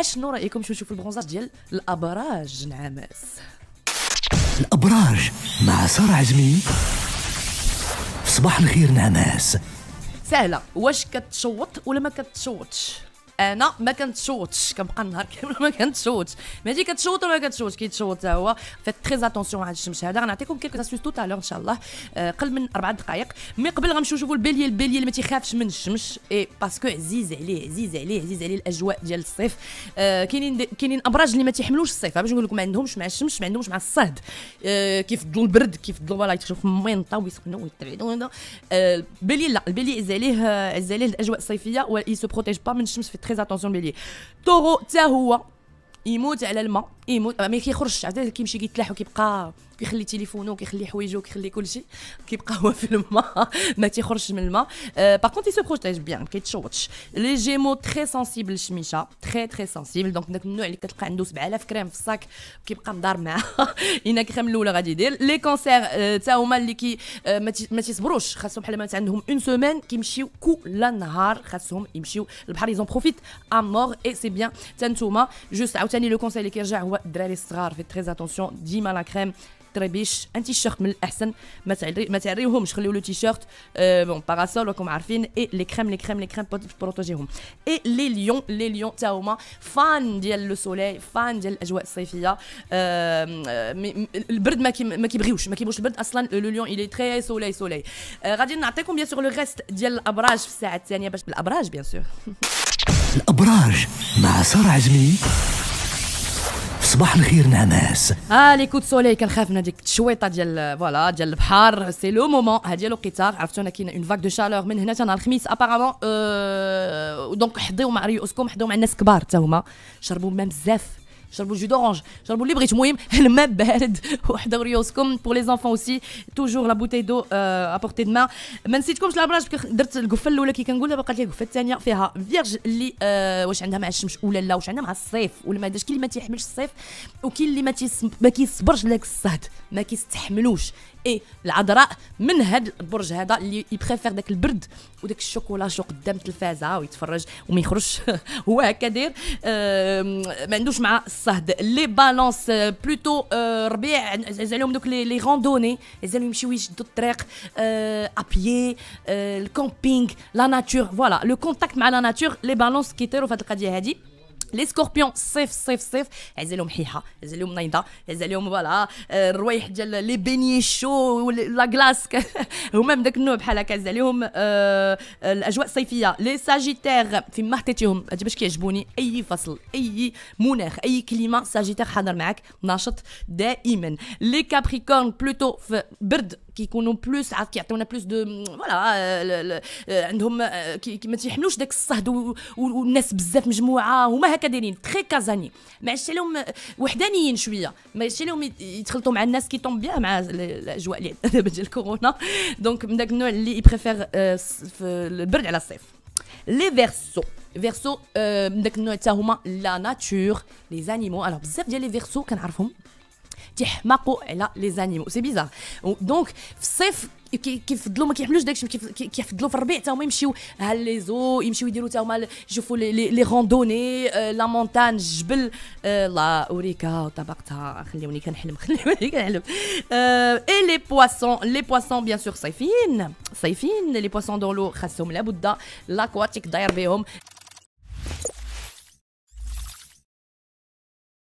اشنو رايكم باش نشوفوا البرونزاج ديال الابراج نعاماس؟ الابراج مع ساره عجمي. صباح الخير نعاماس. سهله، واش كتشوط ولا ما كتشوطش؟ انا ما كنتشوطش، كنبقى النهار كامل ما كنتشوطش. ماشي كتشوط ولا ما كتشوطش، كيتشوط حتى هو. فيت تري اتونسيون على الشمس. هذا غنعطيكم كيلك اسيس توت ان شاء الله قل من 4 دقائق. مي قبل غنمشيو نشوفوا البليه. البليه ما تيخافش من الشمس، اي باسكو عزيز عليه عزيز عليه عزيز عليه الاجواء ديال الصيف. كاينين ابراج اللي ما تيحملوش الصيف، باش نقول لكم ما عندهمش مع الشمس، ما عندهمش مع الصهد، كيفضلوا البرد، كيفضلوا فوالا يتخشوا في المينطه ويسخنوا ويتبعدوا. البليه لا، البليه عز عليه الاجواء الصيفيه و اي سو بروتيج با من الشمس. في تري اتونسيون بليي. طورو حتى هو يموت على الماء، يموت ما كيخرجش، عاد كيمشي كيتلاح وكيبقى كيخلي تليفونه وكيخلي حوايجه وكيخلي كلشي، كيبقى هو في الماء ما تيخرجش من الماء. باغ كونت يسو بروتيج بيان، ما كيتشوطش. لي جيمو تري سنسيبل للشميشه، تري سنسيبل. دونك داك النوع اللي كتلقى عنده 7000 كريم في الصاك كيبقى مدار معاها. هنا كريم الاولى غادي يدير. لي كونسير حتى هما اللي كي ما تيصبروش، خاصهم بحال ما عندهم اون سومان كيمشيو كل نهار، خاصهم يمشيو البحر. ايزون بروفيت امور اي سي بيان. حتى نتوما جوست عاوتاني لو كونسيل اللي كيرجع هو الدراري الصغار في تري اتونسيون ديما لا كريم تريبيش. انتي الشيرت من الاحسن ما تعريوهمش، خليو لو تيشيرت بون باراسول راكم عارفين. اي لي كريم بروتيجيهم. اي لي ليون حتى هما فان ديال لو سولي، فان ديال الاجواء الصيفيه. البرد ما كيبغيوش البرد اصلا. لو ليون اي لي تري سولي. غادي نعطيكم بيان سور لو ريست ديال الابراج في الساعه الثانيه باش الابراج بيان سور. الابراج مع ساره عجمي. صباح الخير نعماس. لي كو دو سولي كنخاف من هذيك التشويطه ديال فوالا ديال البحر. سي لو مومون، هادي لو قطار عرفتونا كاينه اون فاك دو شالور من هنا حتى نهار الخميس ابارامون. دونك حضيو مع ريوسكم، حضيو مع الناس كبار حتى هما، شربوا الماء بزاف، شربوا الجو دورانج، شربوا اللي بغيتو، المهم الماء بارد، وحضروا ريوسكم. بور لي زانفون اوسي توجور لا بوتاي دو ابورتي دو مان. ما نسيتكمش الابراج، درت القفه الاولى كي كنقول، دابا بقات لي القفه الثانيه فيها فيرج اللي واش عندها مع الشمس ولا لا، واش عندها مع الصيف ولا ما عندهاش. كاين اللي ما تيحملش الصيف، وكاين اللي ما كيصبرش لك الصهد، ما كيستحملوش. اي العذراء من هاد البرج هذا اللي يبريفير داك البرد وداك الشوكولاشو قدام التلفازه ويتفرج وما يخرجش. هو هكا داير، ما عندوش مع الصهد. لي بالونس بلوتو ربيع، عز عليهم دوك لي روندوني، عز عليهم يمشيو يشدوا الطريق ابيي، الكامبينغ، لا ناتور، فوالا لو كونتاكت مع لا ناتور. لي بالونس كيطيروا في هاد القضيه هادي. لي سكوربيون صيف صيف صيف، عز عليهم حيحه، عز عليهم نايضه، عز عليهم فوالا الروايح ديال لي بيني شو لا كلاس. هما من داك النوع بحال هكا، عز عليهم الاجواء الصيفيه. لي ساجيتير فيما حطيتيهم هادي باش كيعجبوني. اي فصل، اي مناخ، اي كليما، ساجيتير حاضر معاك ناشط دائما. لي كابريكورن بلوتو في برد، كيكونوا بلوس، عاد كيعطيونا بلوس دو فوالا، عندهم ما تيحملوش داك الصهد والناس بزاف مجموعه. هما هكا دايرين تري كازاني، ماشي لهم وحدانيين شويه، ماشي لهم يتخلطوا مع الناس. كيطوم بيان مع الاجواء اللي دابا ديال كورونا. دونك من داك النوع اللي يبريفير البرد على الصيف. لي فيرسو من داك النوع حتى هما لا ناتور، لي زانيمو. الوغ بزاف ديال لي فيرسو كنعرفهم تيحماقوا على لي زانيمو، سي بيزار. دونك في الصيف كيفضلوا ما كيحملوش داكشي، كيفضلوا في الربيع حتى هما يمشيو ها لي زو، يمشيو يديروا حتى هما يشوفوا لي روندوني، لا مونتان، الجبل. لا اوريكا وطبقتها، خليوني كنحلم، خليوني كنحلم. اي لي بواسون بيان سور صيفيين، لي بواسون دون لو خاصهم لابد لاكواتيك داير بهم.